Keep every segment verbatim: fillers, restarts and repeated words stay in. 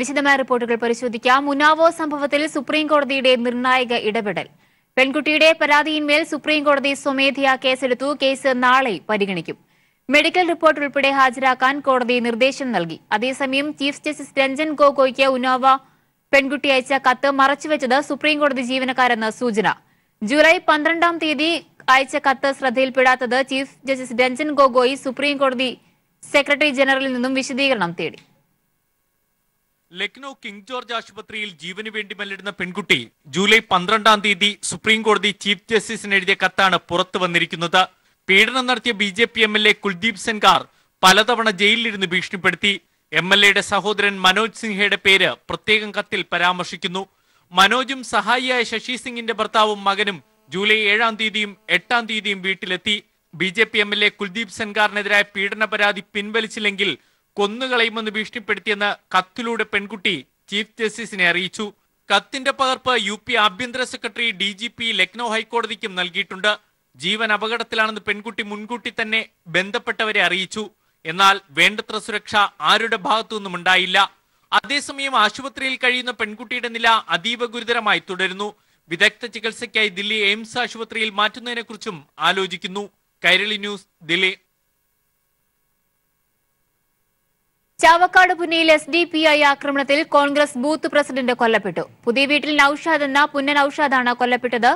വിശദമായ റിപ്പോർട്ടുകൾ പരിശോധിക്കാം. ഉന്നാവോ സംഭവത്തിൽ സുപ്രീംകോടതിയുടെ നിർണായക ഇടപെടൽ. പെൺകുട്ടിയുടെ പരാതിയിന്മേൽ സുപ്രീംകോടതി സ്വമേധയാ കേസെടുത്തു. കേസ് നാളെ പരിഗണിക്കും. മെഡിക്കൽ റിപ്പോർട്ട് ഉൾപ്പെടെ ഹാജരാക്കാൻ കോടതി നിർദ്ദേശം നൽകി. അതേസമയം ചീഫ് ജസ്റ്റിസ് രഞ്ജൻ ഗൊഗോയ്ക്ക് ഉന്നാവോ പെൺകുട്ടി അയച്ച കത്ത് മറച്ചുവെച്ചത് സുപ്രീംകോടതി ജീവനക്കാരെന്ന സൂചന. ജൂലൈ പന്ത്രണ്ടാം തീയതി അയച്ച കത്ത് ശ്രദ്ധയിൽപ്പെടാത്തത് ചീഫ് ജസ്റ്റിസ് രഞ്ജൻ ഗൊഗോയ് സുപ്രീംകോടതി സെക്രട്ടറി ജനറലിൽ നിന്നും വിശദീകരണം തേടി. ലക്നൌ കിങ് ജോർജ് ആശുപത്രിയിൽ ജീവന് വേണ്ടി മല്ലിടുന്ന പെൺകുട്ടി ജൂലൈ പന്ത്രണ്ടാം തീയതി സുപ്രീംകോടതി ചീഫ് ജസ്റ്റിസിന് എഴുതിയ കത്താണ് പുറത്തു വന്നിരിക്കുന്നത്. പീഡനം നടത്തിയ B J P M L A Kuldeep Sengar പലതവണ ജയിലിലിരുന്ന് ഭീഷണിപ്പെടുത്തി. എം എൽ എയുടെ സഹോദരൻ മനോജ് സിൻഹയുടെ പേര് പ്രത്യേകം കത്തിൽ പരാമർശിക്കുന്നു. മനോജും സഹായിയായ ശശി സിംഗിന്റെ ഭർത്താവും മകനും ജൂലൈ ഏഴാം തീയതിയും എട്ടാം തീയതിയും വീട്ടിലെത്തി. B J P M L A Kuldeep സെൻകാറിനെതിരായ പീഡന പരാതി പിൻവലിച്ചില്ലെങ്കിൽ കൊന്നുകളയുമെന്ന് ഭീഷണിപ്പെടുത്തിയെന്ന് കത്തിലൂടെ പെൺകുട്ടി ചീഫ് ജസ്റ്റിസിനെ അറിയിച്ചു. കത്തിന്റെ പകർപ്പ് യു പി ആഭ്യന്തര secretary D G P Lucknow ഹൈക്കോടതിക്കും നൽകിയിട്ടുണ്ട്. ജീവൻ അപകടത്തിലാണെന്ന് പെൺകുട്ടി മുൻകൂട്ടി തന്നെ ബന്ധപ്പെട്ടവരെ അറിയിച്ചു. എന്നാൽ വേണ്ടത്ര സുരക്ഷ ആരുടെ ഭാഗത്തുനിന്നും ഉണ്ടായില്ല. അതേസമയം ആശുപത്രിയിൽ കഴിയുന്ന പെൺകുട്ടിയുടെ നില അതീവ ഗുരുതരമായി തുടരുന്നു. വിദഗ്ധ ചികിത്സയ്ക്കായി ദില്ലി എയിംസ് ആശുപത്രിയിൽ മാറ്റുന്നതിനെ കുറിച്ചും ആലോചിക്കുന്നു. കൈരളി ന്യൂസ്, ദില്ലി. ചാവക്കാട് പുന്നയിൽ എസ് ഡി പി ഐ ആക്രമണത്തിൽ കോൺഗ്രസ് ബൂത്ത് പ്രസിഡന്റ് കൊല്ലപ്പെട്ടു. പുതിയ വീട്ടിൽ നൌഷാദ് എന്ന പുന്നൻ ഔഷാദാണ് കൊല്ലപ്പെട്ടത്.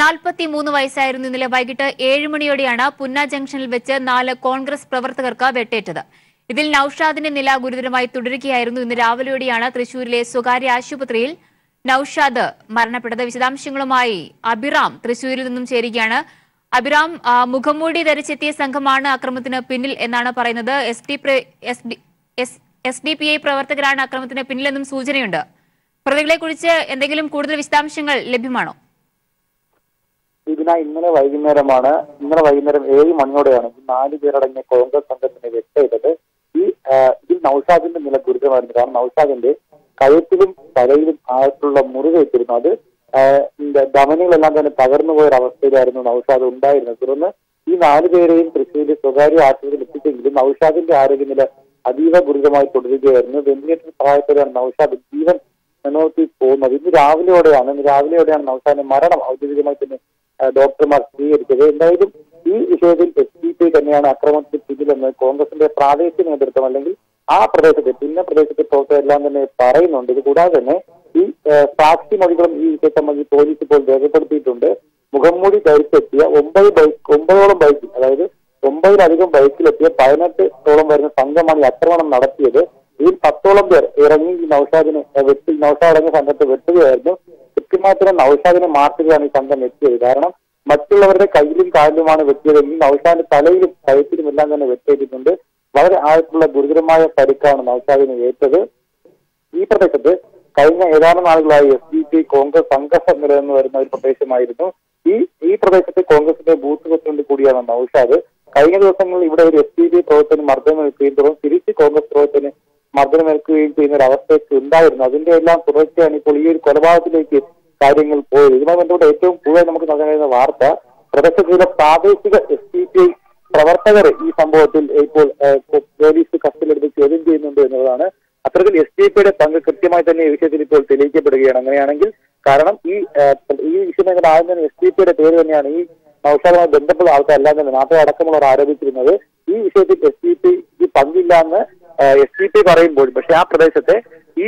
നാൽപ്പത്തി മൂന്ന് വയസ്സായിരുന്നു. ഇന്നലെ വൈകിട്ട് ഏഴ് മണിയോടെയാണ് പുന്ന ജംഗ്ഷനിൽ വെച്ച് നാല് കോൺഗ്രസ് പ്രവർത്തകർക്ക് വെട്ടേറ്റത്. ഇതിൽ നൌഷാദിന്റെ നില ഗുരുതരമായി തുടരുകയായിരുന്നു. ഇന്ന് രാവിലെയോടെയാണ് തൃശൂരിലെ സ്വകാര്യ ആശുപത്രിയിൽ നൌഷാദ് മരണപ്പെട്ടത്. വിശദാംശങ്ങളുമായി അഭിറാം തൃശൂരിൽ നിന്നും ചേരുകയാണ്. അഭിറാം, മുഖംമൂടി ധരിച്ചെത്തിയ സംഘമാണ് ആക്രമണത്തിന് പിന്നിൽ എന്നാണ് പറയുന്നത്. എസ് ഡി പി ഐ പ്രവർത്തകരാണ് ആക്രമണത്തിന് പിന്നിലെന്നും സൂചനയുണ്ട്. പ്രതികളെ കുറിച്ച് എന്തെങ്കിലും കൂടുതൽ വിശദാംശങ്ങൾ ലഭ്യമാണോ? ഇതിന ഇന്നലെ വൈകുന്നേരമാണ് ഇന്നലെ വൈകുന്നേരം ഏഴ് മണിയോടെയാണ് നാല് പേരടങ്ങിയ കോൺഗ്രസ് സംഘത്തിന് വെട്ടേറ്റത്. ഈ ഇതിൽ നൌഷാദിന്റെ നില ഗുരുതരമായിരുന്നു. കാരണം നൌഷാദിന്റെ കഴുത്തിലും തലയിലും ആയിട്ടുള്ള മുറിവേറ്റിരുന്നു. അത് ധമനികളെല്ലാം തന്നെ തകർന്നുപോയൊരവസ്ഥയിലായിരുന്നു നൌഷാദ് ഉണ്ടായിരുന്നത്. തുടർന്ന് ഈ നാലുപേരെയും തൃശ്ശൂരിലെ സ്വകാര്യ ആശുപത്രിയിൽ എത്തിച്ചെങ്കിലും നൌഷാദിന്റെ ആരോഗ്യനില അതീവ ഗുരുതരമായി തുടരുകയായിരുന്നു. വെന്റിലേറ്റർ സഹായത്തോടെയാണ് നൌഷാദ് ജീവൻ നിലനിർത്തി പോകുന്നത്. ഇന്ന് രാവിലെയോടെയാണ് ഇന്ന് രാവിലെയോടെയാണ് നൌഷാദിന്റെ മരണം ഔദ്യോഗികമായി തന്നെ ഡോക്ടർമാർ സ്ഥിരീകരിച്ചത്. എന്തായാലും ഈ വിഷയത്തിൽ എസ് ഡി പി തന്നെയാണ് അക്രമത്തിൽ പിന്നിലെന്ന് കോൺഗ്രസിന്റെ പ്രാദേശിക നേതൃത്വം അല്ലെങ്കിൽ ആ പ്രദേശത്തെ പിന്നെ പ്രദേശത്തെ പ്രവർത്തകർ എല്ലാം തന്നെ പറയുന്നുണ്ട്. ഇത് കൂടാതെ തന്നെ ഈ സാക്ഷി മൊഴികളും ഈ വിഷയത്തെ സംബന്ധിച്ച് പോലീസ് ഇപ്പോൾ രേഖപ്പെടുത്തിയിട്ടുണ്ട്. മുഖംമൂടി ധരിച്ചെത്തിയ ഒമ്പത് ബൈക്ക് ഒമ്പതോളം ബൈക്കിൽ അതായത് ഒമ്പതിലധികം ബൈക്കിലെത്തിയ പതിനെട്ടോളം വരുന്ന സംഘമാണ് ഈ ആക്രമണം നടത്തിയത്. ഇതിൽ പത്തോളം പേർ ഇറങ്ങി ഈ നൌഷാദിനെ വെട്ടി നൌഷാദ് അടങ്ങിയ സംഘത്തെ വെട്ടുകയായിരുന്നു. കൃത്യമായിട്ട് നൌഷാദിനെ മാർക്കുകയാണ് ഈ സംഘം എത്തിയത്. കാരണം മറ്റുള്ളവരുടെ കയ്യിലും കാലിലുമാണ് വെട്ടിയതെങ്കിൽ നൌഷാദിന്റെ തലയിലും കഴുത്തിലും എല്ലാം തന്നെ വെട്ടിയിട്ടുണ്ട്. വളരെ ആയിട്ടുള്ള ഗുരുതരമായ പരിക്കാണ് നൌഷാദിന് ഏറ്റത്. ഈ പ്രദേശത്ത് കഴിഞ്ഞ ഏതാനും നാളുകളായി എസ് ഡി പി കോൺഗ്രസ് സംഘർഷം നിലനിന്ന് വരുന്ന ഒരു പ്രദേശമായിരുന്നു. ഈ ഈ പ്രദേശത്തെ കോൺഗ്രസിന്റെ ബൂത്ത് പ്രസിഡന്റ് കൂടിയാണ് നൌഷാദ്. കഴിഞ്ഞ ദിവസങ്ങളിൽ ഇവിടെ ഒരു എസ് ഡി പി പ്രവർത്തനം മർദ്ദനമേൽക്കുകയും തുടർന്ന് തിരിച്ച് കോൺഗ്രസ് പ്രവർത്തന മർദ്ദനമേൽക്കുകയും ചെയ്യുന്ന ഒരു അവസ്ഥയൊക്കെ ഉണ്ടായിരുന്നു. അതിന്റെ എല്ലാം തുടർച്ചയാണ് ഇപ്പോൾ ഈ ഒരു കൊലപാതകത്തിലേക്ക് കാര്യങ്ങൾ പോയത്. ഇതുമായി ബന്ധപ്പെട്ട് ഏറ്റവും കൂടുതൽ നമുക്ക് നൽകാൻ കഴിയുന്ന വാർത്ത പ്രദേശത്തിലെ പ്രാദേശിക എസ് ഡി പി പ്രവർത്തകരെ ഈ സംഭവത്തിൽ ഇപ്പോൾ പോലീസ് കസ്റ്റഡിയിലെടുത്ത് ചോദ്യം ചെയ്യുന്നുണ്ട് എന്നുള്ളതാണ്. അത്തരത്തിൽ എസ് ഡി പിയുടെ പങ്ക് കൃത്യമായി തന്നെ ഈ വിഷയത്തിൽ ഇപ്പോൾ തെളിയിക്കപ്പെടുകയാണ്. അങ്ങനെയാണെങ്കിൽ കാരണം ഈ ഈ വിഷയം ആദ്യം തന്നെ എസ് ഡി പിയുടെ പേര് തന്നെയാണ് ഈ നൌഷാദുമായി ബന്ധപ്പെട്ട ആൾക്കാരെല്ലാം തന്നെ നാട്ടിൽ അടക്കമുള്ളവർ ആരോപിച്ചിരുന്നത്. ഈ വിഷയത്തിൽ എസ് ഡി പിക്ക് പങ്കില്ല എന്ന് എസ് ഡി പി പറയുമ്പോൾ പക്ഷെ ആ പ്രദേശത്തെ ഈ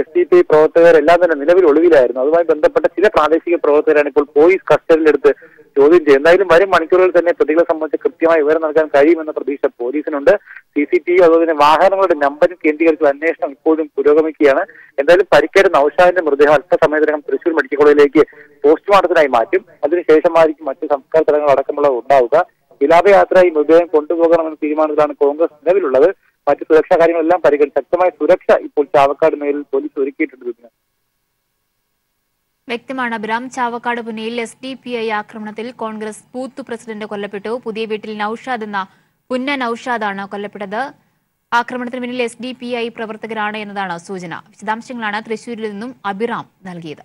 എസ് ഡി പി പ്രവർത്തകരെല്ലാം തന്നെ നിലവിൽ ഒളിവിലായിരുന്നു. അതുമായി ബന്ധപ്പെട്ട ചില പ്രാദേശിക പ്രവർത്തകരാണ് ഇപ്പോൾ പോലീസ് കസ്റ്റഡിയിലെടുത്ത് ചോദ്യം ചെയ്യും. എന്തായാലും വരും മണിക്കൂറുകളിൽ തന്നെ പ്രതികളെ സംബന്ധിച്ച് കൃത്യമായ വിവരം നൽകാൻ കഴിയുമെന്ന പ്രതീക്ഷ പോലീസിനുണ്ട്. സി സി ടി വി അതുപോലെ തന്നെ വാഹനങ്ങളുടെ നമ്പരും കേന്ദ്രീകരിച്ചുള്ള അന്വേഷണം ഇപ്പോഴും പുരോഗമിക്കുകയാണ്. എന്തായാലും പരിക്കേറ്റ നൌഷാദിന്റെ മൃതദേഹം അല്പസമയത്തിനകം തൃശൂർ മെഡിക്കൽ കോളേജിലേക്ക് പോസ്റ്റ്മോർട്ടത്തിനായി മാറ്റും. അതിനുശേഷമായിരിക്കും മറ്റ് സംസ്കാര തലങ്ങൾ അടക്കമുള്ള ഉണ്ടാവുക. വിലാപയാത്ര ഈ മൃതദേഹം കൊണ്ടുപോകണമെന്ന തീരുമാനത്തിലാണ് കോൺഗ്രസ് നിലവിലുള്ളത്. മറ്റ് സുരക്ഷാ കാര്യങ്ങളെല്ലാം പരിഗണിച്ച് ശക്തമായ സുരക്ഷ ഇപ്പോൾ ചാവക്കാട് മേഖലയിൽ പോലീസ് ഒരുക്കിയിട്ടുണ്ട്. വ്യക്തമാണ് അഭിരാം. ചാവക്കാട് പുന്നയിൽ എസ് ഡി പി ഐ ആക്രമണത്തിൽ കോൺഗ്രസ് ബൂത്ത് പ്രസിഡന്റ് കൊല്ലപ്പെട്ടു. പുതിയ വീട്ടിൽ നൌഷാദ് എന്ന പുന്ന നൌഷാദാണ് കൊല്ലപ്പെട്ടത്. ആക്രമണത്തിന് പിന്നിൽ എസ് ഡി പി ഐ പ്രവർത്തകരാണ് എന്നതാണ് സൂചന. വിശദാംശങ്ങളാണ് തൃശൂരിൽ നിന്നും അഭിറാം നൽകിയത്.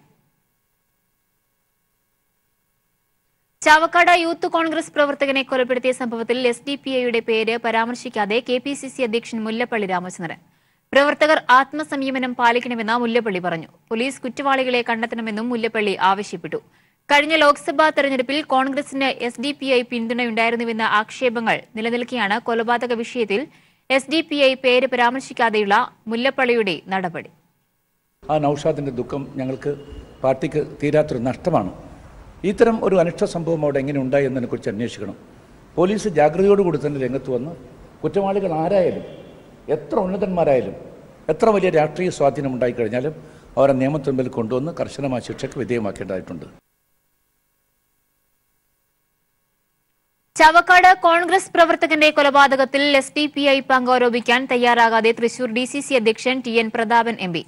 ചാവക്കാട് യൂത്ത് കോൺഗ്രസ് പ്രവർത്തകനെ കൊലപ്പെടുത്തിയ സംഭവത്തിൽ എസ് ഡി പി ഐയുടെ പേര് പരാമർശിക്കാതെ കെ പി സി സി അധ്യക്ഷൻ മുല്ലപ്പള്ളി രാമചന്ദ്രൻ പ്രവർത്തകർ ആത്മസംയമനം പാലിക്കണമെന്ന് മുല്ലപ്പള്ളി പറഞ്ഞു. പോലീസ് കുറ്റവാളികളെ കണ്ടെത്തണമെന്നും മുല്ലപ്പള്ളി ആവശ്യപ്പെട്ടു. കഴിഞ്ഞ ലോക്സഭാ തെരഞ്ഞെടുപ്പിൽ കോൺഗ്രസിന് എസ് ഡി പി ഐ പിന്തുണയുണ്ടായിരുന്നുവെന്ന ആക്ഷേപങ്ങൾ നിലനിൽക്കെയാണ് കൊലപാതക വിഷയത്തിൽ എസ് ഡി പി ഐ പേര് പരാമർശിക്കാതെയുള്ള മുല്ലപ്പള്ളിയുടെ നടപടി. ആ നൗഷാദിന്റെ ദുഃഖം ഞങ്ങൾക്ക് പാർട്ടിക്ക് തീരാത്തൊരു നഷ്ടമാണ്. ഇത്തരം ഒരു അനിഷ്ട സംഭവം അവിടെ എങ്ങനെ ഉണ്ടായി എന്നതിനെക്കുറിച്ച് അന്വേഷിക്കണം. പോലീസ് ജാഗ്രതയോടുകൂടി തന്നെ രംഗത്ത് വന്ന് കുറ്റവാളികൾ ആരായാലും എത്ര ഉന്നതന്മാരായാലും എത്ര വലിയ രാഷ്ട്രീയ സ്വാധീനം ഉണ്ടായിക്കഴിഞ്ഞാലും അവരെ നിയമത്തിന് മുമ്പിൽ കൊണ്ടുവന്ന് കർശനമായ ശിക്ഷയ്ക്ക് വിധേയമാക്കേണ്ടതായിട്ടുണ്ട്. ചാവക്കാട് കോൺഗ്രസ് പ്രവർത്തകന്റെ കൊലപാതകത്തിൽ എസ് ഡി പി ഐ പങ്കാരോപിക്കാൻ തയ്യാറാകാതെ തൃശൂർ ഡി സി സി അധ്യക്ഷൻ T N Prathapan M P.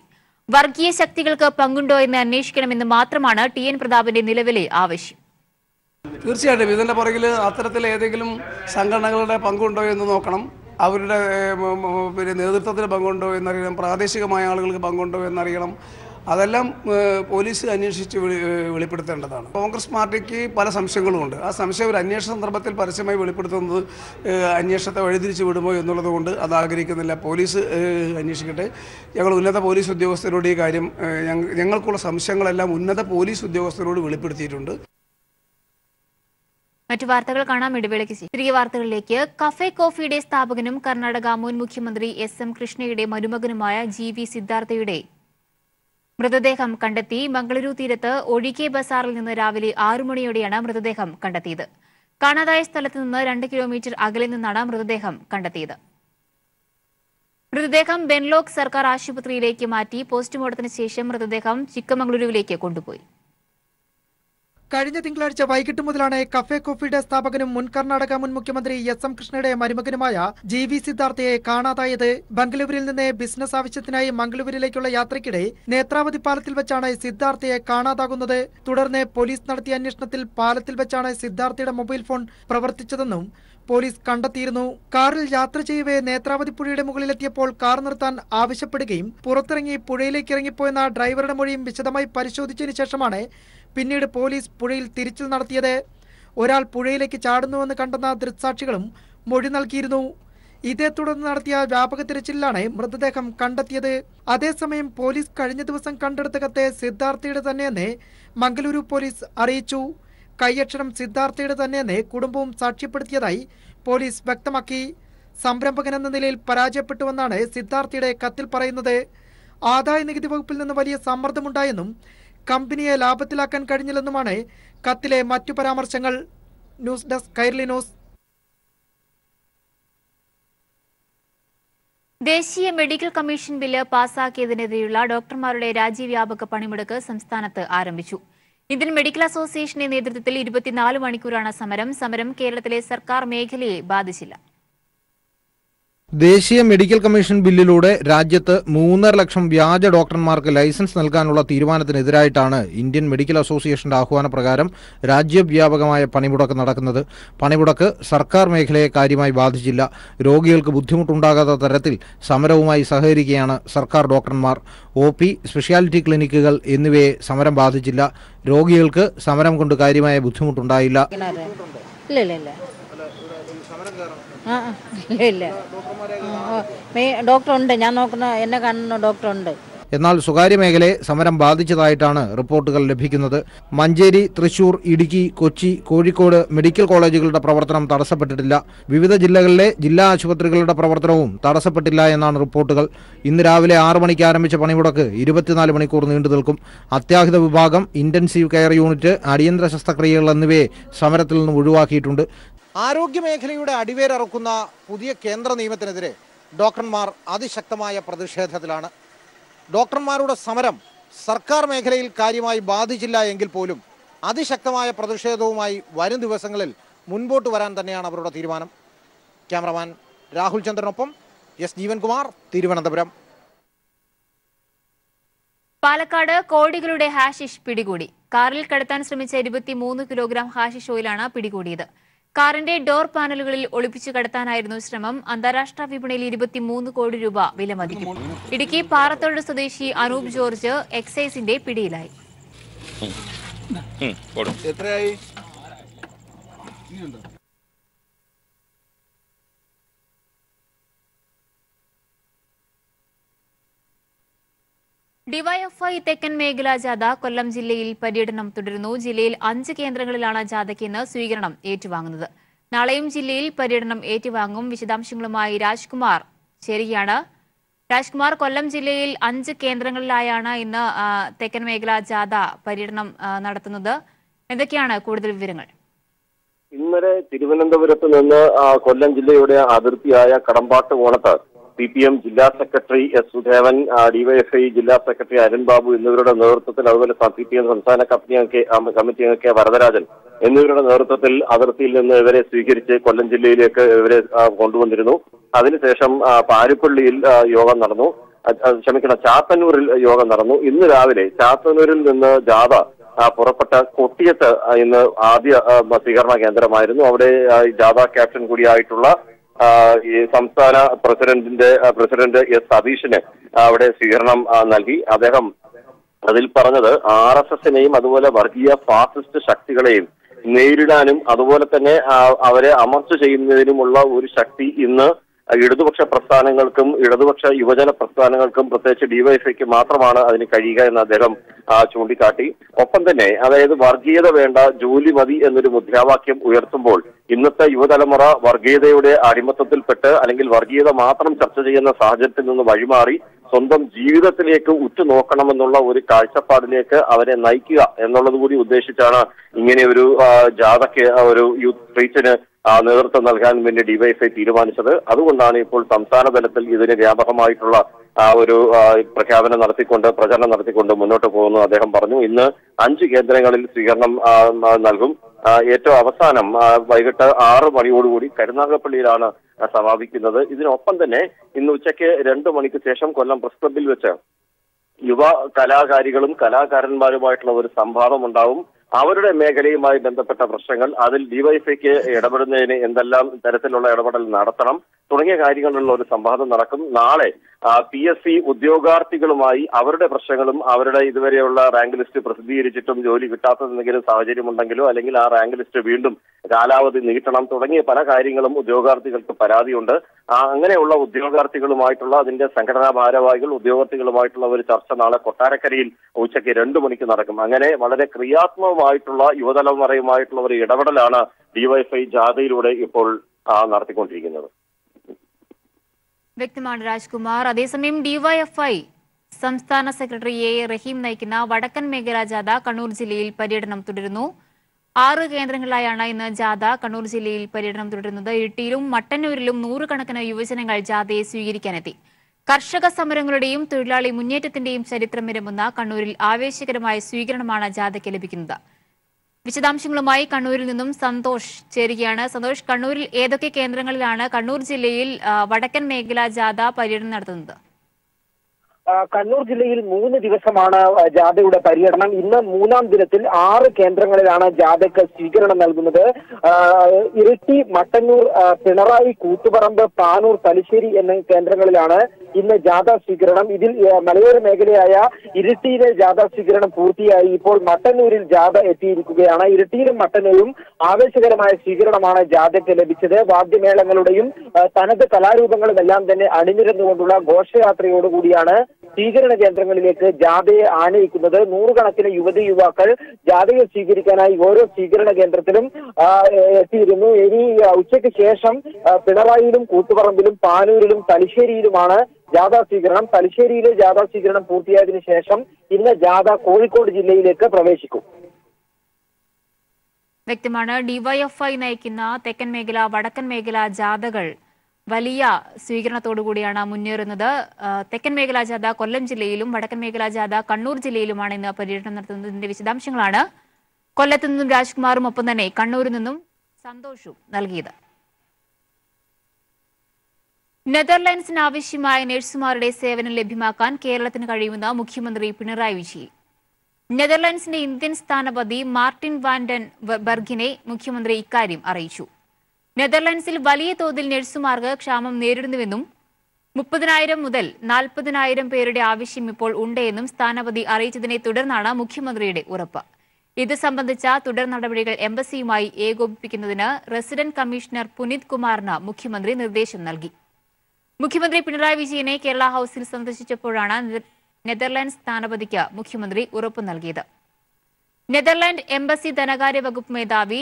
വർഗീയ ശക്തികൾക്ക് പങ്കുണ്ടോ എന്ന് അന്വേഷിക്കണമെന്ന് മാത്രമാണ് ടി എൻ പ്രതാപന്റെ നിലവിലെ ആവശ്യം. തീർച്ചയായിട്ടും ഇതിൻ്റെ പുറകിൽ അത്തരത്തിൽ ഏതെങ്കിലും സംഘടനകളുടെ പങ്കുണ്ടോ എന്ന് നോക്കണം. അവരുടെ പിന്നെ നേതൃത്വത്തിന് പങ്കുണ്ടോ എന്നറിയണം. പ്രാദേശികമായ ആളുകൾക്ക് പങ്കുണ്ടോ എന്നറിയണം. അതെല്ലാം പോലീസ് അന്വേഷിച്ച് വെളിപ്പെടുത്തേണ്ടതാണ്. കോൺഗ്രസ് പാർട്ടിക്ക് പല സംശയങ്ങളുമുണ്ട്. ആ സംശയം ഒരു അന്വേഷണ സന്ദർഭത്തിൽ പരസ്യമായി വെളിപ്പെടുത്തുന്നത് അന്വേഷണത്തെ വഴിതിരിച്ചു വിടുമോ എന്നുള്ളത് കൊണ്ട് അത് ആഗ്രഹിക്കുന്നില്ല. പോലീസ് അന്വേഷിക്കട്ടെ. ഞങ്ങൾ ഉന്നത പോലീസ് ഉദ്യോഗസ്ഥരോട് ഈ കാര്യം ഞങ്ങൾക്കുള്ള സംശയങ്ങളെല്ലാം ഉന്നത പോലീസ് ഉദ്യോഗസ്ഥരോട് വെളിപ്പെടുത്തിയിട്ടുണ്ട്. മറ്റു വാർത്തകൾ കാണാം ഇടവേളയ്ക്ക് ശേഷം. തിരികെ വാർത്തകളിലേക്ക്. കഫേ കോഫിയുടെ സ്ഥാപകനും കർണാടക മുൻ മുഖ്യമന്ത്രി എസ് എം കൃഷ്ണയുടെ മരുമകനുമായ ജി വി സിദ്ധാർത്ഥയുടെ മൃതദേഹം കണ്ടെത്തി. മംഗളൂരു തീരത്ത് ഒഴികെ ബസാറിൽ നിന്ന് രാവിലെ ആറു മണിയോടെയാണ് മൃതദേഹം കണ്ടെത്തിയത്. കാണാതായ സ്ഥലത്ത് നിന്ന് രണ്ട് കിലോമീറ്റർ അകലെ നിന്നാണ് മൃതദേഹം കണ്ടെത്തിയത്. മൃതദേഹം ബെൻലോക്ക് സർക്കാർ ആശുപത്രിയിലേക്ക് മാറ്റി. പോസ്റ്റ്മോർട്ടത്തിന് ശേഷം മൃതദേഹം ചിക്കമംഗളൂരുവിലേക്ക് കൊണ്ടുപോയി. കഴിഞ്ഞ തിങ്കളാഴ്ച വൈകിട്ട് മുതലാണ് കഫേ കോഫിയുടെ സ്ഥാപകനും മുൻ കർണാടക മുൻ മുഖ്യമന്ത്രി എസ് എം കൃഷ്ണയുടെ മരുമകനുമായ ജി വി സിദ്ധാർത്ഥയെ കാണാതായത്. ബംഗളൂരുവിൽ നിന്ന് ബിസിനസ് ആവശ്യത്തിനായി മംഗളൂരുവിലേക്കുള്ള യാത്രയ്ക്കിടെ നേത്രാവതി പാലത്തിൽ വെച്ചാണ് സിദ്ധാർത്ഥയെ കാണാതാകുന്നത്. തുടർന്ന് പോലീസ് നടത്തിയ അന്വേഷണത്തിൽ പാലത്തിൽ വെച്ചാണ് സിദ്ധാർത്ഥയുടെ മൊബൈൽ ഫോൺ പ്രവർത്തിച്ചതെന്നും പോലീസ് കണ്ടെത്തിയിരുന്നു. കാറിൽ യാത്ര ചെയ്യവേ നേത്രാവതി പുഴയുടെ മുകളിലെത്തിയപ്പോൾ കാർ നിർത്താൻ ആവശ്യപ്പെടുകയും പുറത്തിറങ്ങി പുഴയിലേക്ക് ഇറങ്ങിപ്പോയെന്ന ഡ്രൈവറുടെ മൊഴിയും വിശദമായി പരിശോധിച്ചതിന് ശേഷമാണ് പിന്നീട് പോലീസ് പുഴയിൽ തിരച്ചിൽ നടത്തിയത്. ഒരാൾ പുഴയിലേക്ക് ചാടുന്നുവെന്ന് കണ്ടെന്ന ദൃക്സാക്ഷികളും മൊഴി നൽകിയിരുന്നു. ഇതേ തുടർന്ന് നടത്തിയ വ്യാപക തിരച്ചിലാണ് മൃതദേഹം കണ്ടെത്തിയത്. അതേസമയം പോലീസ് കഴിഞ്ഞ ദിവസം കണ്ടെടുത്ത കത്ത് സിദ്ധാർത്ഥയുടെ തന്നെയെന്ന് മംഗളൂരു പോലീസ് അറിയിച്ചു. കൈയക്ഷരം സിദ്ധാർത്ഥയുടെ തന്നെയെന്ന് കുടുംബവും സാക്ഷ്യപ്പെടുത്തിയതായി പോലീസ് വ്യക്തമാക്കി. സംരംഭകനെന്ന നിലയിൽ പരാജയപ്പെട്ടുവെന്നാണ് സിദ്ധാർത്ഥയുടെ കത്തിൽ പറയുന്നത്. ആദായ നികുതി വകുപ്പിൽ നിന്ന് വലിയ സമ്മർദ്ദമുണ്ടായെന്നും കമ്പനിയെ ലാഭത്തിലാക്കാൻ കഴിഞ്ഞില്ലെന്നുമാണ് കത്തിലെ മറ്റു പരാമർശങ്ങൾ. News desk Kairali news. ദേശീയ മെഡിക്കൽ കമ്മീഷൻ ബില്ല് പാസാക്കിയതിനെതിരെയുള്ള ഡോക്ടർമാരുടെ രാജ്യവ്യാപക പണിമുടക്ക് സംസ്ഥാനത്ത് ആരംഭിച്ചു. ഇന്ത്യൻ മെഡിക്കൽ അസോസിയേഷന്റെ നേതൃത്വത്തിൽ ഇരുപത്തിനാല് മണിക്കൂറാണ് സമരം. സമരം കേരളത്തിലെ സർക്കാർ മേഖലയെ ബാധിച്ചില്ല. ദേശീയ മെഡിക്കൽ കമ്മീഷൻ ബില്ലിലൂടെ രാജ്യത്ത് മൂന്നര ലക്ഷം വ്യാജ ഡോക്ടർമാർക്ക് ലൈസൻസ് നൽകാനുള്ള തീരുമാനത്തിനെതിരായിട്ടാണ് ഇന്ത്യൻ മെഡിക്കൽ അസോസിയേഷന്റെ ആഹ്വാന പ്രകാരം രാജ്യവ്യാപകമായ പണിമുടക്ക് നടക്കുന്നത്. പണിമുടക്ക് സർക്കാർ മേഖലയെ കാര്യമായി ബാധിച്ചില്ല. രോഗികൾക്ക് ബുദ്ധിമുട്ടുണ്ടാകാത്ത തരത്തിൽ സമരവുമായി സഹകരിക്കുകയാണ് സർക്കാർ ഡോക്ടർമാർ. ഒ പി സ്പെഷ്യാലിറ്റി ക്ലിനിക്കുകൾ എന്നിവയെ സമരം ബാധിച്ചില്ല. രോഗികൾക്ക് സമരം കൊണ്ട് കാര്യമായ ബുദ്ധിമുട്ടുണ്ടായില്ല. ആ ഇല്ല ഇല്ല ഡോക്ടർ ഉണ്ട്. ഞാൻ നോക്കുന്ന എന്നെ കാണുന്ന ഡോക്ടർ ഉണ്ട്. എന്നാൽ സ്വകാര്യ മേഖലയെ സമരം ബാധിച്ചതായിട്ടാണ് റിപ്പോർട്ടുകൾ ലഭിക്കുന്നത്. മഞ്ചേരി, തൃശൂർ, ഇടുക്കി, കൊച്ചി, കോഴിക്കോട് മെഡിക്കൽ കോളേജുകളുടെ പ്രവർത്തനം തടസ്സപ്പെട്ടിട്ടില്ല. വിവിധ ജില്ലകളിലെ ജില്ലാ ആശുപത്രികളുടെ പ്രവർത്തനവും തടസ്സപ്പെട്ടില്ല എന്നാണ് റിപ്പോർട്ടുകൾ. ഇന്ന് രാവിലെ ആറ് മണിക്ക് ആരംഭിച്ച പണിമുടക്ക് ഇരുപത്തിനാല് മണിക്കൂർ നീണ്ടു നിൽക്കും. അത്യാഹിത വിഭാഗം, ഇന്റൻസീവ് കെയർ യൂണിറ്റ്, അടിയന്തര ശസ്ത്രക്രിയകൾ എന്നിവയെ സമരത്തിൽ നിന്നും ഒഴിവാക്കിയിട്ടുണ്ട്. ആരോഗ്യമേഖലയുടെ അടിവേരറുക്കുന്ന പുതിയ കേന്ദ്ര നിയമത്തിനെതിരെ ഡോക്ടർമാർ അതിശക്തമായ പ്രതിഷേധത്തിലാണ്. ഡോക്ടർമാരുടെ സമരം സർക്കാർ മേഖലയിൽ കാര്യമായി ബാധിച്ചില്ല എങ്കിൽ പോലും അതിശക്തമായ പ്രതിഷേധവുമായി വരും ദിവസങ്ങളിൽ മുൻപോട്ട് വരാൻ തന്നെയാണ് അവരുടെ തീരുമാനം. ക്യാമറമാൻ രാഹുൽ ചന്ദ്രനൊപ്പം എസ് ജീവൻകുമാർ, തിരുവനന്തപുരം. പാലക്കാട് കോടികളുടെ ഹാഷിഷ് പിടികൂടി. കാറിൽ കടത്താൻ ശ്രമിച്ച ഇരുപത്തിമൂന്ന് കിലോഗ്രാം ഹാഷിഷ് ഓയിലാണ് പിടികൂടിയത്. കാറിന്റെ ഡോർ പാനലുകളിൽ ഒളിപ്പിച്ചു കടത്താനായിരുന്നു ശ്രമം. അന്താരാഷ്ട്ര വിപണിയിൽ ഇരുപത്തിമൂന്ന് കോടി രൂപ വിലമതിക്കും. ഇടുക്കി പാറത്തോട് സ്വദേശി അനൂപ് ജോർജ് എക്സൈസിന്റെ പിടിയിലായി. ഡിവൈഎഫ്ഐ തെക്കൻ മേഖലാ ജാഥ കൊല്ലം ജില്ലയിൽ പര്യടനം തുടരുന്നു. ജില്ലയിൽ അഞ്ച് കേന്ദ്രങ്ങളിലാണ് ജാഥയ്ക്ക് ഇന്ന് സ്വീകരണം ഏറ്റുവാങ്ങുന്നത്. നാളെയും ജില്ലയിൽ പര്യടനം ഏറ്റുവാങ്ങും. വിശദാംശങ്ങളുമായി രാജ്കുമാർ ചേരുകയാണ്. രാജ്കുമാർ, കൊല്ലം ജില്ലയിൽ അഞ്ച് കേന്ദ്രങ്ങളിലായാണ് ഇന്ന് തെക്കൻ മേഖലാ ജാഥ പര്യടനം നടത്തുന്നത്. എന്തൊക്കെയാണ് കൂടുതൽ വിവരങ്ങൾ? ഇന്നലെ തിരുവനന്തപുരത്ത് നിന്ന് കൊല്ലം ജില്ലയുടെ അതിർത്തിയായ Kadambattu Konathu C P M ജില്ലാ സെക്രട്ടറി എസ് സുധേവൻ, ഡിവൈഎഫ്ഐ ജില്ലാ സെക്രട്ടറി അരുൺബാബു എന്നിവരുടെ നേതൃത്വത്തിൽ, അതുപോലെ സി പി എം സംസ്ഥാന കമ്പനി കമ്മിറ്റി അംഗം കെ വരദരാജൻ എന്നിവരുടെ നേതൃത്വത്തിൽ അതിർത്തിയിൽ നിന്ന് ഇവരെ സ്വീകരിച്ച് കൊല്ലം ജില്ലയിലേക്ക് ഇവരെ കൊണ്ടുവന്നിരുന്നു. അതിനുശേഷം പാരിപ്പള്ളിയിൽ യോഗം നടന്നു, ക്ഷമിക്കണം ചാത്തന്നൂരിൽ യോഗം നടന്നു. ഇന്ന് രാവിലെ ചാത്തന്നൂരിൽ നിന്ന് ജാഥ പുറപ്പെട്ട കൊട്ടിയത്ത് ഇന്ന് ആദ്യ സ്വീകരണ കേന്ദ്രമായിരുന്നു. അവിടെ ജാഥ ക്യാപ്റ്റൻ കൂടിയായിട്ടുള്ള ഈ സംസ്ഥാന പ്രസിഡന്റിന്റെ പ്രസിഡന്റ് എസ് സതീഷിന് അവിടെ സ്വീകരണം നൽകി. അദ്ദേഹം അതിൽ പറഞ്ഞത് ആർ എസ് എസിനെയും അതുപോലെ വർഗീയ ഫാസിസ്റ്റ് ശക്തികളെയും നേരിടാനും അതുപോലെ തന്നെ അവരെ അമർച്ച ചെയ്യുന്നതിനുമുള്ള ഒരു ശക്തി ഇന്ന് ഇടതുപക്ഷ പ്രസ്ഥാനങ്ങൾക്കും ഇടതുപക്ഷ യുവജന പ്രസ്ഥാനങ്ങൾക്കും പ്രത്യേകിച്ച് ഡിവൈഎഫ്ഐക്ക് മാത്രമാണ് അതിന് കഴിയുക എന്ന് അദ്ദേഹം ചൂണ്ടിക്കാട്ടി. ഒപ്പം തന്നെ, അതായത് വർഗീയത വേണ്ട, ജോലി മതി എന്നൊരു മുദ്രാവാക്യം ഉയർത്തുമ്പോൾ ഇന്നത്തെ യുവതലമുറ വർഗീയതയുടെ അടിമത്തത്തിൽപ്പെട്ട് അല്ലെങ്കിൽ വർഗീയത മാത്രം ചർച്ച ചെയ്യുന്ന സാഹചര്യത്തിൽ നിന്ന് വഴിമാറി സ്വന്തം ജീവിതത്തിലേക്ക് ഉറ്റുനോക്കണമെന്നുള്ള ഒരു കാഴ്ചപ്പാടിലേക്ക് അവരെ നയിക്കുക എന്നുള്ളത് കൂടി ഉദ്ദേശിച്ചാണ് ഇങ്ങനെ ഒരു ജാഥയ്ക്ക്, ഒരു യൂത്ത് സ്ട്രീറ്റിന് നേതൃത്വം നൽകാൻ വേണ്ടി ഡിവൈഎഫ്ഐ തീരുമാനിച്ചത്. അതുകൊണ്ടാണ് ഇപ്പോൾ സംസ്ഥാന തലത്തിൽ ഇതിന് വ്യാപകമായിട്ടുള്ള ആ ഒരു പ്രഖ്യാപനം നടത്തിക്കൊണ്ട് പ്രചരണം നടത്തിക്കൊണ്ട് മുന്നോട്ട് പോകുന്നു അദ്ദേഹം പറഞ്ഞു. ഇന്ന് അഞ്ച് കേന്ദ്രങ്ങളിൽ സ്വീകരണം നൽകും. ഏറ്റവും അവസാനം വൈകിട്ട് ആറ് മണിയോടുകൂടി കരുനാഗപ്പള്ളിയിലാണ് സമാപിക്കുന്നത്. ഇതിനൊപ്പം തന്നെ ഇന്ന് ഉച്ചയ്ക്ക് രണ്ടു മണിക്ക് ശേഷം കൊല്ലം പ്രസ് ക്ലബ്ബിൽ വെച്ച് യുവ കലാകാരികളും കലാകാരന്മാരുമായിട്ടുള്ള ഒരു സംവാദം ഉണ്ടാവും. അവരുടെ മേഖലയുമായി ബന്ധപ്പെട്ട പ്രശ്നങ്ങൾ, അതിൽ ഡിവൈഎഫ്ഐക്ക് ഇടപെടുന്നതിന് എന്തെല്ലാം തരത്തിലുള്ള ഇടപെടൽ നടത്തണം തുടങ്ങിയ കാര്യങ്ങളുള്ള ഒരു സംവാദം നടക്കും. നാളെ പി എസ് സി ഉദ്യോഗാർത്ഥികളുമായി അവരുടെ പ്രശ്നങ്ങളും അവരുടെ ഇതുവരെയുള്ള റാങ്ക് ലിസ്റ്റ് പ്രസിദ്ധീകരിച്ചിട്ടും ജോലി കിട്ടാത്തതെന്തെങ്കിലും സാഹചര്യമുണ്ടെങ്കിലോ അല്ലെങ്കിൽ ആ റാങ്ക് ലിസ്റ്റ് വീണ്ടും കാലാവധി നീട്ടണം തുടങ്ങിയ പല കാര്യങ്ങളും ഉദ്യോഗാർത്ഥികൾക്ക് പരാതിയുണ്ട്. അങ്ങനെയുള്ള ഉദ്യോഗാർത്ഥികളുമായിട്ടുള്ള അതിന്റെ സംഘടനാ ഭാരവാഹികൾ ഉദ്യോഗാർത്ഥികളുമായിട്ടുള്ള ഒരു ചർച്ച നാളെ കൊട്ടാരക്കരയിൽ ഉച്ചയ്ക്ക് രണ്ടു മണിക്ക് നടക്കും. അങ്ങനെ വളരെ ക്രിയാത്മകമായിട്ടുള്ള യുവതലമുറയുമായിട്ടുള്ള ഒരു ഇടപെടലാണ് ഡിവൈഎഫ്ഐ ജാഥയിലൂടെ ഇപ്പോൾ നടത്തിക്കൊണ്ടിരിക്കുന്നത്. വ്യക്തമാണ് രാജ്കുമാർ. അതേസമയം ഡിവൈഎഫ്ഐ സംസ്ഥാന സെക്രട്ടറി എ റഹീം നയിക്കുന്ന വടക്കൻ മേഖലാ ജാഥ കണ്ണൂർ ജില്ലയിൽ പര്യടനം തുടരുന്നു. ആറ് കേന്ദ്രങ്ങളിലായാണ് ഇന്ന് ജാഥ കണ്ണൂർ ജില്ലയിൽ പര്യടനം തുടരുന്നത്. ഇട്ടിയിലും മട്ടന്നൂരിലും നൂറുകണക്കിന് യുവജനങ്ങൾ ജാഥയെ സ്വീകരിക്കാനെത്തി. കർഷക സമരങ്ങളുടെയും തൊഴിലാളി മുന്നേറ്റത്തിന്റെയും ചരിത്രം ഇരമ്പുന്ന കണ്ണൂരിൽ ആവേശകരമായ സ്വീകരണമാണ് ജാഥയ്ക്ക് ലഭിക്കുന്നത്. വിശദാംശങ്ങളുമായി കണ്ണൂരിൽ നിന്നും സന്തോഷ് ചേരുകയാണ്. സന്തോഷ്, കണ്ണൂരിൽ ഏതൊക്കെ കേന്ദ്രങ്ങളിലാണ് കണ്ണൂർ ജില്ലയിൽ വടക്കൻ മേഖലാ ജാഥ പര്യടനം നടത്തുന്നത്? കണ്ണൂർ ജില്ലയിൽ മൂന്ന് ദിവസമാണ് ജാഥയുടെ പര്യടനം. ഇന്ന് മൂന്നാം ദിനത്തിൽ ആറ് കേന്ദ്രങ്ങളിലാണ് ജാഥയ്ക്ക് സ്വീകരണം നൽകുന്നത്. ഇരിട്ടി, മട്ടന്നൂർ, പിണറായി, കൂത്തുപറമ്പ്, പാനൂർ, തലശ്ശേരി എന്നീ കേന്ദ്രങ്ങളിലാണ് ഇന്ന് ജാഥ സ്വീകരണം. ഇതിൽ മലയോര മേഖലയായ ഇരിട്ടിയിലെ ജാഥ സ്വീകരണം പൂർത്തിയായി. ഇപ്പോൾ മട്ടന്നൂരിൽ ജാഥ എത്തിയിരിക്കുകയാണ്. ഇരിട്ടിയിലും മട്ടന്നൂരും ആവേശകരമായ സ്വീകരണമാണ് ജാഥയ്ക്ക് ലഭിച്ചത്. വാദ്യമേളങ്ങളുടെയും തനത് കലാരൂപങ്ങളും എല്ലാം തന്നെ അണിനിരന്നുകൊണ്ടുള്ള ഘോഷയാത്രയോടുകൂടിയാണ് സ്വീകരണ കേന്ദ്രങ്ങളിലേക്ക് ജാഥയെ ആനയിക്കുന്നത്. നൂറുകണക്കിന് യുവതി യുവാക്കൾ ജാഥയെ സ്വീകരിക്കാനായി ഓരോ സ്വീകരണ കേന്ദ്രത്തിലും എത്തിയിരുന്നു. ഇനി ഉച്ചയ്ക്ക് ശേഷം പിണറായിയിലും കൂത്തുപറമ്പിലും പാനൂരിലും തലശ്ശേരിയിലുമാണ് ജാഥ സ്വീകരണം. തലശ്ശേരിയിലെ ജാഥ സ്വീകരണം പൂർത്തിയായതിനു ശേഷം ഇന്ന് ജാഥ കോഴിക്കോട് ജില്ലയിലേക്ക് പ്രവേശിക്കും. വ്യക്തമാണ്. ഡിവൈഎഫ്ഐ നയിക്കുന്ന തെക്കൻ മേഖല വടക്കൻ മേഖല ജാഥകൾ വലിയ സ്വീകരണത്തോടുകൂടിയാണ് മുന്നേറുന്നത്. തെക്കൻ മേഖലാ ജാഥ കൊല്ലം ജില്ലയിലും വടക്കൻ മേഖലാ ജാഥ കണ്ണൂർ ജില്ലയിലുമാണ് ഇന്ന് പര്യടനം നടത്തുന്നതിന്റെ വിശദാംശങ്ങളാണ് കൊല്ലത്തു നിന്നും രാജ്കുമാറും ഒപ്പം തന്നെ കണ്ണൂരിൽ നിന്നും സന്തോഷും നൽകിയത്. നെതർലൻഡ്സിന് ആവശ്യമായ നഴ്സുമാരുടെ സേവനം ലഭ്യമാക്കാൻ കേരളത്തിന് കഴിയുമെന്ന് മുഖ്യമന്ത്രി പിണറായി വിജയൻ. നെതർലൻഡ്സിന്റെ ഇന്ത്യൻ സ്ഥാനപതി മാർട്ടിൻ വാൻഡൻ ബെർഗിനെ മുഖ്യമന്ത്രി ഇക്കാര്യം അറിയിച്ചു. നെതർലൻഡ്സിൽ വലിയ തോതിൽ നഴ്സുമാർക്ക് ക്ഷാമം നേരിടുന്നുവെന്നും മുപ്പതിനായിരം മുതൽ നാൽപ്പതിനായിരം പേരുടെ ആവശ്യം ഇപ്പോൾ ഉണ്ടെന്നും സ്ഥാനപതി അറിയിച്ചതിനെ തുടർന്നാണ് മുഖ്യമന്ത്രിയുടെ ഉറപ്പ്. ഇത് സംബന്ധിച്ച തുടർ നടപടികൾ എംബസിയുമായി ഏകോപിപ്പിക്കുന്നതിന് റെസിഡന്റ് കമ്മീഷണർ പുനീത് കുമാറിന് മുഖ്യമന്ത്രി നിർദ്ദേശം നൽകി. മുഖ്യമന്ത്രി പിണറായി വിജയനെ കേരള ഹൌസിൽ സന്ദർശിച്ചപ്പോഴാണ് നെതർലാൻഡ് സ്ഥാനപതിക്ക് മുഖ്യമന്ത്രി ഉറപ്പ് നൽകിയത്. നെതർലാൻഡ് എംബസി ധനകാര്യ വകുപ്പ് മേധാവി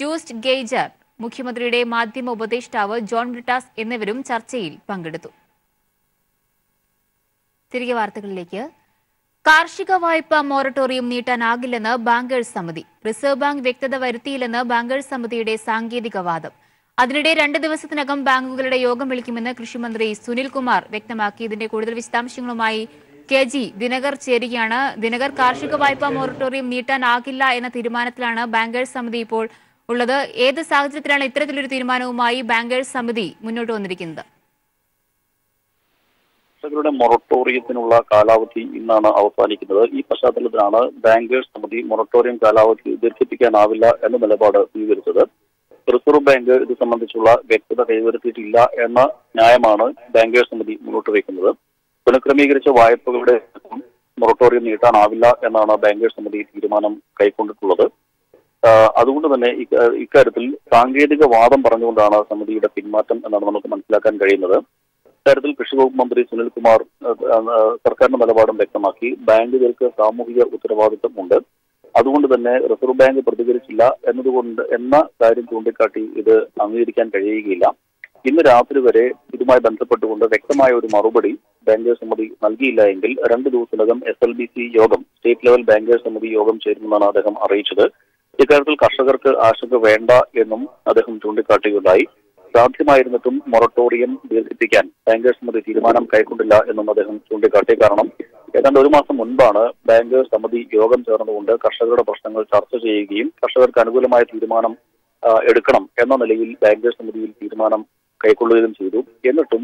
ജൂസ്റ്റ് ഗെയ്ജർ, മുഖ്യമന്ത്രിയുടെ മാധ്യമ ഉപദേഷ്ടാവ് ജോൺ ബ്രിട്ടാസ് എന്നിവരും ചർച്ചയിൽ പങ്കെടുത്തു. തിരികെ വാർത്തകളിലേക്ക്. കാർഷിക വായ്പ മൊറട്ടോറിയം നീട്ടാനാകില്ലെന്ന് ബാങ്കേഴ്സ് സമിതി. റിസർവ് ബാങ്ക് വ്യക്തത വരുത്തിയില്ലെന്ന് ബാങ്കേഴ്സ് സമിതിയുടെ സാങ്കേതിക വാദം. അതിനിടെ രണ്ട് ദിവസത്തിനകം ബാങ്കുകളുടെ യോഗം വിളിക്കുമെന്ന് കൃഷിമന്ത്രി സുനിൽകുമാർ വ്യക്തമാക്കി. ഇതിന്റെ കൂടുതൽ വിശദാംശങ്ങളുമായി കെ ജി ദിനകർ ചേരുകയാണ്. ദിനകർ, കാർഷിക വായ്പ മൊറട്ടോറിയം നീട്ടാനാകില്ല എന്ന തീരുമാനത്തിലാണ് ബാങ്കേഴ്സ് സമിതി ഇപ്പോൾ ഉള്ളത്. ഏത് സാഹചര്യത്തിലാണ് ഇത്തരത്തിലൊരു തീരുമാനവുമായി ബാങ്കേഴ്സ് സമിതി മുന്നോട്ട് വന്നിരിക്കുന്നത്? കർഷകരുടെ മൊറട്ടോറിയത്തിനുള്ള കാലാവധി ഇന്നാണ് അവസാനിക്കുന്നത്. ഈ പശ്ചാത്തലത്തിലാണ് ബാങ്കേഴ്സ് സമിതി മൊറട്ടോറിയം കാലാവധി ദീർഘിപ്പിക്കാനാവില്ല എന്ന നിലപാട് സ്വീകരിച്ചത്. റിസർവ് ബാങ്ക് ഇത് സംബന്ധിച്ചുള്ള വ്യക്തത കൈവരുത്തിയിട്ടില്ല എന്ന ന്യായമാണ് ബാങ്കേഴ്സ് സമിതി മുന്നോട്ട് വയ്ക്കുന്നത്. പുനഃക്രമീകരിച്ച വായ്പകളുടെ മൊറട്ടോറിയം നീട്ടാനാവില്ല എന്നാണ് ബാങ്കേഴ്സ് സമിതി തീരുമാനം കൈക്കൊണ്ടിട്ടുള്ളത്. അതുകൊണ്ട് തന്നെ ഇക്കാര്യത്തിൽ സാങ്കേതിക വാദം പറഞ്ഞുകൊണ്ടാണ് സമിതിയുടെ പിന്മാറ്റം എന്നാണ് നമുക്ക് മനസ്സിലാക്കാൻ കഴിയുന്നത്. ഇക്കാര്യത്തിൽ കൃഷിവകുപ്പ് മന്ത്രി സുനിൽകുമാർ സർക്കാരിന്റെ നിലപാടും വ്യക്തമാക്കി. ബാങ്കുകൾക്ക് സാമൂഹിക ഉത്തരവാദിത്വമുണ്ട്, അതുകൊണ്ട് തന്നെ റിസർവ് ബാങ്ക് പ്രതികരിച്ചില്ല എന്നതുകൊണ്ട് എന്ന കാര്യം ചൂണ്ടിക്കാട്ടി ഇത് അംഗീകരിക്കാൻ കഴിയുകയില്ല. ഇന്ന് രാത്രി വരെ ഇതുമായി ബന്ധപ്പെട്ടുകൊണ്ട് വ്യക്തമായ ഒരു മറുപടി ബാങ്കേഴ്സ് സമിതി നൽകിയില്ല എങ്കിൽ രണ്ടു ദിവസത്തിനകം എസ് എൽ ബി സി യോഗം, സ്റ്റേറ്റ് ലെവൽ ബാങ്കേഴ്സ് സമിതി യോഗം ചേരുമെന്നാണ് അദ്ദേഹം അറിയിച്ചത്. ഇക്കാര്യത്തിൽ കർഷകർക്ക് ആശങ്ക വേണ്ട എന്നും അദ്ദേഹം ചൂണ്ടിക്കാട്ടുകയുണ്ടായി. സാധ്യമായിരുന്നിട്ടും മൊറട്ടോറിയം ദീർഘിപ്പിക്കാൻ ബാങ്കേഴ്സ് സമിതി തീരുമാനം കൈക്കൊണ്ടില്ല എന്നും അദ്ദേഹം ചൂണ്ടിക്കാട്ടി. കാരണം ഏതാണ്ട് ഒരു മാസം മുൻപാണ് ബാങ്കേഴ്സ് സമിതി യോഗം ചേർന്നുകൊണ്ട് കർഷകരുടെ പ്രശ്നങ്ങൾ ചർച്ച ചെയ്യുകയും കർഷകർക്ക് അനുകൂലമായ തീരുമാനം എടുക്കണം എന്ന നിലയിൽ ബാങ്കേഴ്സ് സമിതിയിൽ തീരുമാനം കൈക്കൊള്ളുകയും ചെയ്തു. എന്നിട്ടും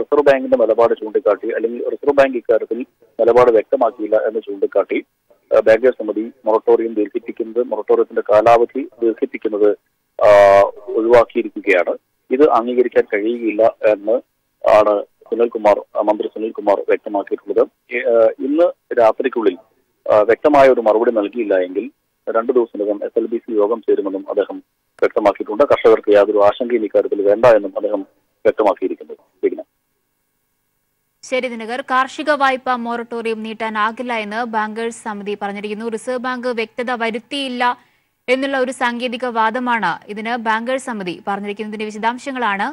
റിസർവ് ബാങ്കിന്റെ നിലപാട് ചൂണ്ടിക്കാട്ടി, അല്ലെങ്കിൽ റിസർവ് ബാങ്ക് ഇക്കാര്യത്തിൽ നിലപാട് വ്യക്തമാക്കിയില്ല എന്ന് ചൂണ്ടിക്കാട്ടി ബാങ്കേഴ്സ് സമിതി മൊറട്ടോറിയം ദീർഘിപ്പിക്കുന്നത്, മൊറട്ടോറിയത്തിന്റെ കാലാവധി ദീർഘിപ്പിക്കുന്നത് ഒഴിവാക്കിയിരിക്കുകയാണ്. ഇത് അംഗീകരിക്കാൻ കഴിയുകയില്ല എന്ന് ആണ് സുനിൽകുമാർ മന്ത്രി സുനിൽകുമാർ വ്യക്തമാക്കിയിട്ടുള്ളത്. ഇന്ന് രാത്രിക്കുള്ളിൽ വ്യക്തമായ ഒരു മറുപടി നൽകിയില്ല എങ്കിൽ രണ്ടു ദിവസത്തിനകം എസ് എൽ ബി സി യോഗം ചേരുമെന്നും അദ്ദേഹം വ്യക്തമാക്കിയിട്ടുണ്ട്. കർഷകർക്ക് യാതൊരു ആശങ്കയും ഇക്കാര്യത്തിൽ വേണ്ട എന്നും അദ്ദേഹം വ്യക്തമാക്കിയിരിക്കുന്നു. ശരി ദിനകർ, കാർഷിക വായ്പ മൊറട്ടോറിയം നീട്ടാനാകില്ല എന്ന് ബാങ്കേഴ്സ് സമിതി പറഞ്ഞിരിക്കുന്നു. റിസർവ് ബാങ്ക് വ്യക്തത വരുത്തിയില്ല എന്നുള്ള ഒരു സാങ്കേതിക വാദമാണ് ഇതിന് ബാങ്കേഴ്സ് സമിതി പറഞ്ഞിരിക്കുന്നതിന്റെ വിശദാംശങ്ങളാണ്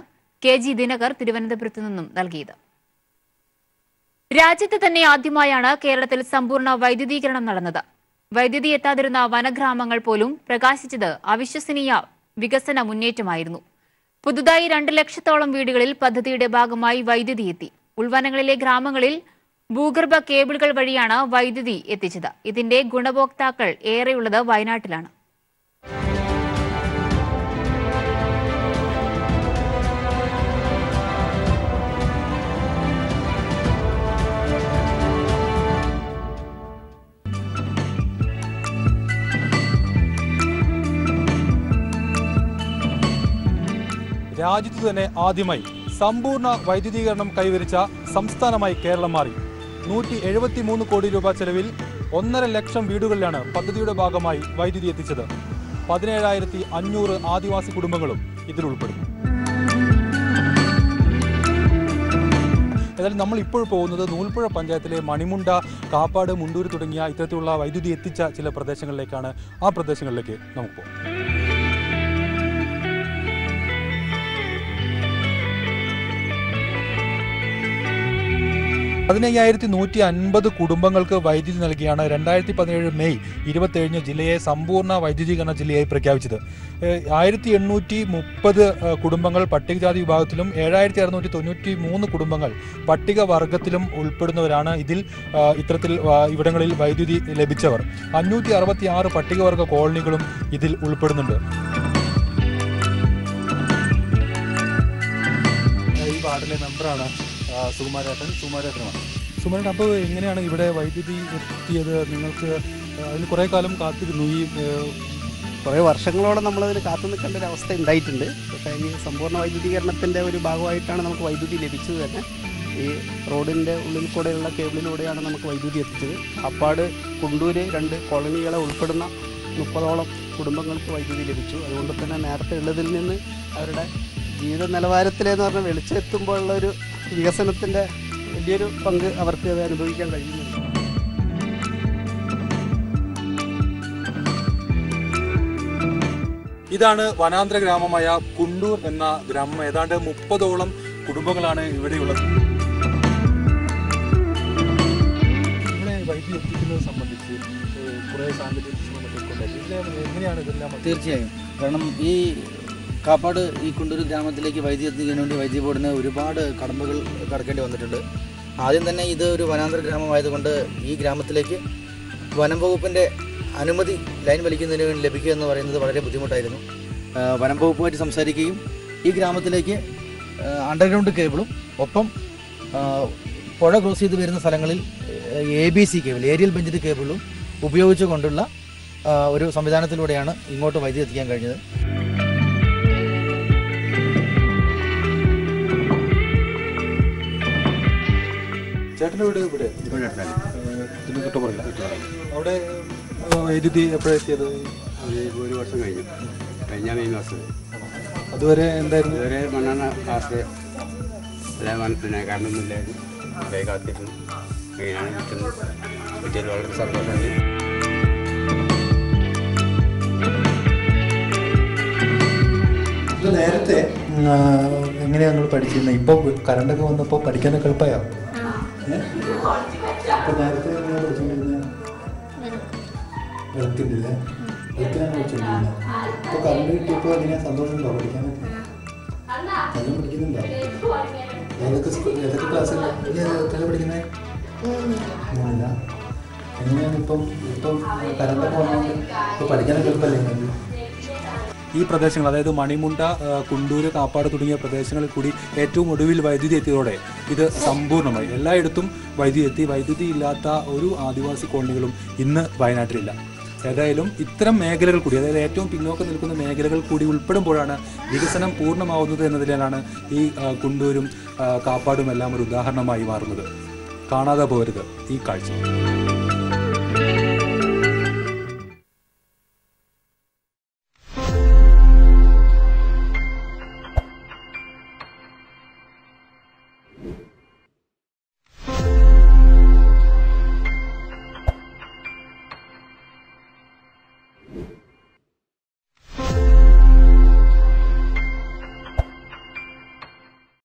കെ ജി ദിനകർ തിരുവനന്തപുരത്ത് നിന്നും നൽകിയത്. രാജ്യത്ത് തന്നെ ആദ്യമായാണ് കേരളത്തിൽ സമ്പൂർണ്ണ വൈദ്യുതീകരണം നടന്നത്. വൈദ്യുതി എത്താതിരുന്ന വനഗ്രാമങ്ങൾ പോലും പ്രകാശിച്ചത് അവിശ്വസനീയ വികസന മുന്നേറ്റമായിരുന്നു. പുതുതായി രണ്ട് ലക്ഷത്തോളം വീടുകളിൽ പദ്ധതിയുടെ ഭാഗമായി വൈദ്യുതി എത്തി. ഉൾവനങ്ങളിലെ ഗ്രാമങ്ങളിൽ ഭൂഗർഭ കേബിളുകൾ വഴിയാണ് വൈദ്യുതി എത്തിച്ചത്. ഇതിന്റെ ഗുണഭോക്താക്കൾ ഏറെയുള്ളത് വയനാട്ടിലാണ്. രാജ്യത്ത് തന്നെ ആദ്യമായി സമ്പൂർണ്ണ വൈദ്യുതീകരണം കൈവരിച്ച സംസ്ഥാനമായി കേരളം മാറി. നൂറ്റി എഴുപത്തി മൂന്ന് കോടി രൂപ ചെലവിൽ ഒന്നര ലക്ഷം വീടുകളിലാണ് പദ്ധതിയുടെ ഭാഗമായി വൈദ്യുതി എത്തിച്ചത്. പതിനേഴായിരത്തി അഞ്ഞൂറ് ആദിവാസി കുടുംബങ്ങളും ഇതിൽ ഉൾപ്പെടുന്നു. ഏതായാലും നമ്മൾ ഇപ്പോൾ പോകുന്നത് നൂൽപ്പുഴ പഞ്ചായത്തിലെ മണിമുണ്ട, കാപ്പാട്, മുണ്ടൂര് തുടങ്ങിയ ഇത്തരത്തിലുള്ള വൈദ്യുതി എത്തിച്ച ചില പ്രദേശങ്ങളിലേക്കാണ്. ആ പ്രദേശങ്ങളിലേക്ക് നമുക്ക് പോകാം. പതിനയ്യായിരത്തി നൂറ്റി അൻപത് കുടുംബങ്ങൾക്ക് വൈദ്യുതി നൽകിയാണ് രണ്ടായിരത്തി പതിനേഴ് മെയ് ഇരുപത്തേഴിന് ജില്ലയെ സമ്പൂർണ്ണ വൈദ്യുതീകരണ ജില്ലയായി പ്രഖ്യാപിച്ചത്. ആയിരത്തി എണ്ണൂറ്റി മുപ്പത് കുടുംബങ്ങൾ പട്ടികജാതി വിഭാഗത്തിലും ഏഴായിരത്തി അറുന്നൂറ്റി തൊണ്ണൂറ്റി മൂന്ന് കുടുംബങ്ങൾ പട്ടിക വർഗത്തിലും ഉൾപ്പെടുന്നവരാണ്. ഇതിൽ ഇത്തരത്തിൽ ഇവിടങ്ങളിൽ വൈദ്യുതി ലഭിച്ചവർ അഞ്ഞൂറ്റി അറുപത്തി ആറ് പട്ടികവർഗ കോളനികളും ഇതിൽ ഉൾപ്പെടുന്നുണ്ട്. ഈ വാർഡിലെ മെമ്പറാണ് സുകുമാരേട്ടൻ സുകുമാരേട്ടനുമാണ് സുകുമാരേട്ടൻ അപ്പോൾ എങ്ങനെയാണ് ഇവിടെ വൈദ്യുതി എത്തിയത്? നിങ്ങൾക്ക് അതിന് കുറേ കാലം കാത്തിരുന്നു. ഈ കുറേ വർഷങ്ങളോടെ നമ്മളതിന് കാത്തു നിൽക്കേണ്ട ഒരു അവസ്ഥ ഉണ്ടായിട്ടുണ്ട്. പക്ഷേ ഈ സമ്പൂർണ്ണ വൈദ്യുതീകരണത്തിൻ്റെ ഒരു ഭാഗമായിട്ടാണ് നമുക്ക് വൈദ്യുതി ലഭിച്ചത് തന്നെ. ഈ റോഡിൻ്റെ ഉള്ളിൽ കൂടെയുള്ള കേബിളിലൂടെയാണ് നമുക്ക് വൈദ്യുതി എത്തിച്ചത്. കാപ്പാട്, കുണ്ടൂര് രണ്ട് കോളനികളെ ഉൾപ്പെടുന്ന മുപ്പതോളം കുടുംബങ്ങൾക്ക് വൈദ്യുതി ലഭിച്ചു. അതുകൊണ്ട് തന്നെ നേരത്തെ ഉള്ളതിൽ നിന്ന് അവരുടെ ജീവിത നിലവാരത്തിലെന്ന് പറഞ്ഞാൽ വെളിച്ചെത്തുമ്പോഴുള്ളൊരു വികസനത്തിൻ്റെ വലിയൊരു പങ്ക് അവർക്ക് അത് അനുഭവിക്കാൻ കഴിയുന്നുണ്ട്. ഇതാണ് വനാന്തര ഗ്രാമമായ കുണ്ടൂർ എന്ന ഗ്രാമം. ഏതാണ്ട് മുപ്പതോളം കുടുംബങ്ങളാണ് ഇവിടെയുള്ളത്. ഇവിടെ വൈദ്യുതി എത്തിക്കുന്നത് സംബന്ധിച്ച് കുറേ സാങ്കേതിക എങ്ങനെയാണ് ഇതെല്ലാം? തീർച്ചയായും, കാരണം ഈ കാപ്പാട് ഈ കുണ്ടൂർ ഗ്രാമത്തിലേക്ക് വൈദ്യുതി എത്തിക്കുന്നതിന് വേണ്ടി വൈദ്യുതി ബോർഡിന് ഒരുപാട് കടമ്പകൾ കടക്കേണ്ടി വന്നിട്ടുണ്ട്. ആദ്യം തന്നെ ഇത് ഒരു വനാന്തര ഗ്രാമമായതുകൊണ്ട് ഈ ഗ്രാമത്തിലേക്ക് വനം വകുപ്പിൻ്റെ അനുമതി ലൈൻ വലിക്കുന്നതിന് വേണ്ടി ലഭിക്കുക എന്ന് പറയുന്നത് വളരെ ബുദ്ധിമുട്ടായിരുന്നു. വനം വകുപ്പുമായിട്ട് സംസാരിക്കുകയും ഈ ഗ്രാമത്തിലേക്ക് അണ്ടർഗ്രൗണ്ട് കേബിളും ഒപ്പം പുഴ ക്രോസ് ചെയ്ത് വരുന്ന സ്ഥലങ്ങളിൽ A B C cable, aerial ബെഞ്ചിൻ്റെ കേബിളും ഉപയോഗിച്ചു കൊണ്ടുള്ള ഒരു സംവിധാനത്തിലൂടെയാണ് ഇങ്ങോട്ട് വൈദ്യുതി എത്തിക്കാൻ കഴിഞ്ഞത്. ചേട്ടൻ്റെ വീട് ഇവിടെ അവിടെ വൈദ്യുതി എപ്പോഴെത്തിയത്? ഒരു വർഷം കഴിഞ്ഞു, കഴിഞ്ഞ മെയ് മാസം. അതുവരെ എന്തായിരുന്നു? ഇതുവരെ മണ്ണെണ്ണ കാശ് പിന്നെ കണ്ടൊന്നുമില്ലായിരുന്നു. കുറേ കാത്തിരുന്നു, മെയിനാണ് കിട്ടുന്നത്. കിട്ടിയത് വളരെ സന്തോഷമായി. നേരത്തെ എങ്ങനെയാണ് നിങ്ങൾ പഠിച്ചിരുന്നത്? ഇപ്പോൾ കറണ്ടൊക്കെ വന്നപ്പോൾ പഠിക്കാനൊക്കെ എളുപ്പമായോ? അപ്പോൾ നേരത്തെ എങ്ങനെയാണ് പഠിച്ചിരുന്നത്? വെളുത്തില്ല വെളുത്തിനാണ് പഠിച്ചിരുന്നത്. ഇപ്പോൾ കറണ്ട് കിട്ടിയപ്പോൾ എങ്ങനെയാണ് സന്തോഷമുണ്ടോ? പഠിക്കാനൊക്കെ നല്ല പഠിക്കുന്നുണ്ടോ? ഏതൊക്കെ ഏതൊക്കെ ക്ലാസ്സല്ല എത്ര പഠിക്കുന്നത്? അങ്ങനല്ല, എങ്ങനെയാണ് ഇപ്പം ഇപ്പം കറണ്ടൊക്കെ വന്നത്? ഇപ്പോൾ പഠിക്കാനൊക്കെ എളുപ്പമല്ലേ? ഈ പ്രദേശങ്ങൾ, അതായത് മണിമുണ്ട, കുണ്ടൂര്, കാപ്പാട് തുടങ്ങിയ പ്രദേശങ്ങളിൽ കൂടി ഏറ്റവും ഒടുവിൽ വൈദ്യുതി എത്തിയതോടെ ഇത് സമ്പൂർണ്ണമായി എല്ലായിടത്തും വൈദ്യുതി എത്തി. വൈദ്യുതി ഇല്ലാത്ത ഒരു ആദിവാസി കോളനികളും ഇന്ന് വയനാട്ടിലില്ല. ഏതായാലും ഇത്തരം മേഖലകൾ കൂടി, അതായത് ഏറ്റവും പിന്നോക്കം നിൽക്കുന്ന മേഖലകൾ കൂടി ഉൾപ്പെടുമ്പോഴാണ് വികസനം പൂർണ്ണമാവുന്നത് എന്നതിലാണ് ഈ കുണ്ടൂരും കാപ്പാടുമെല്ലാം ഒരു ഉദാഹരണമായി മാറുന്നത്. കാണാതെ പോരുത് ഈ കാഴ്ച.